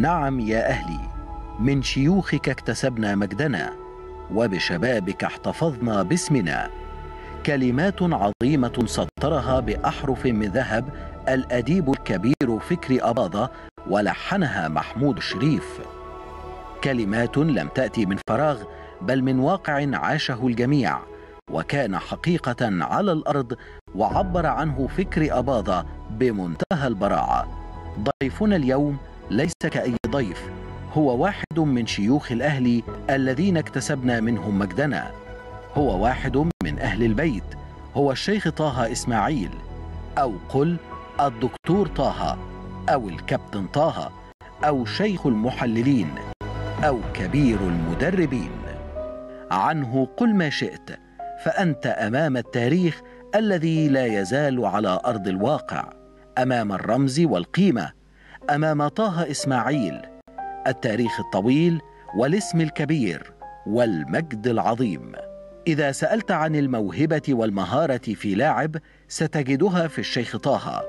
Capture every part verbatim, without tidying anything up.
نعم يا أهلي، من شيوخك اكتسبنا مجدنا، وبشبابك احتفظنا باسمنا. كلمات عظيمة سطرها بأحرف من ذهب الأديب الكبير فكري أباظة، ولحنها محمود شريف. كلمات لم تأتي من فراغ، بل من واقع عاشه الجميع وكان حقيقة على الأرض، وعبر عنه فكري أباظة بمنتهى البراعة. ضيفنا اليوم ليس كأي ضيف، هو واحد من شيوخ الأهل الذين اكتسبنا منهم مجدنا، هو واحد من أهل البيت، هو الشيخ طه إسماعيل، أو قل الدكتور طه، أو الكابتن طه، أو شيخ المحللين، أو كبير المدربين. عنه قل ما شئت، فأنت أمام التاريخ الذي لا يزال على أرض الواقع، أمام الرمز والقيمة، أمام طه إسماعيل، التاريخ الطويل والاسم الكبير والمجد العظيم. إذا سألت عن الموهبة والمهارة في لاعب ستجدها في الشيخ طه،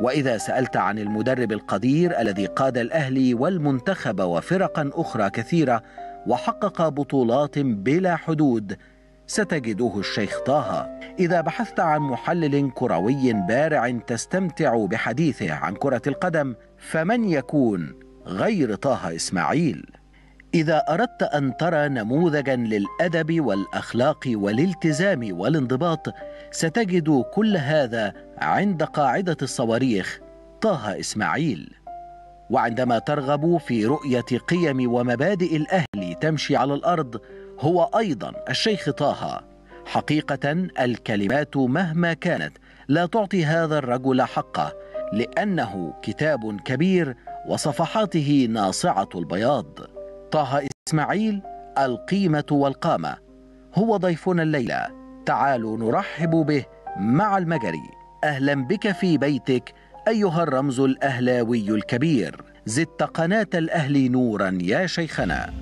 وإذا سألت عن المدرب القدير الذي قاد الأهلي والمنتخب وفرقا أخرى كثيرة وحقق بطولات بلا حدود ستجده الشيخ طه. إذا بحثت عن محلل كروي بارع تستمتع بحديثه عن كرة القدم فمن يكون غير طه إسماعيل؟ إذا أردت أن ترى نموذجا للأدب والأخلاق والالتزام والانضباط ستجد كل هذا عند قاعدة الصواريخ طه إسماعيل. وعندما ترغب في رؤية قيم ومبادئ الأهل تمشي على الأرض هو أيضا الشيخ طه. حقيقة الكلمات مهما كانت لا تعطي هذا الرجل حقه، لأنه كتاب كبير وصفحاته ناصعة البياض. طه إسماعيل، القيمة والقامة، هو ضيفنا الليلة. تعالوا نرحب به مع المجري. أهلا بك في بيتك أيها الرمز الأهلاوي الكبير، زدت قناة الأهلي نورا يا شيخنا.